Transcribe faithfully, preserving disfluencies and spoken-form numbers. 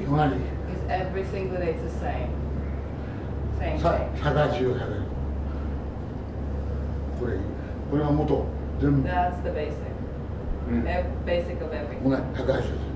day, one day. It's every single day the same. Same thing. That's the basic. Mm. Basic of everything.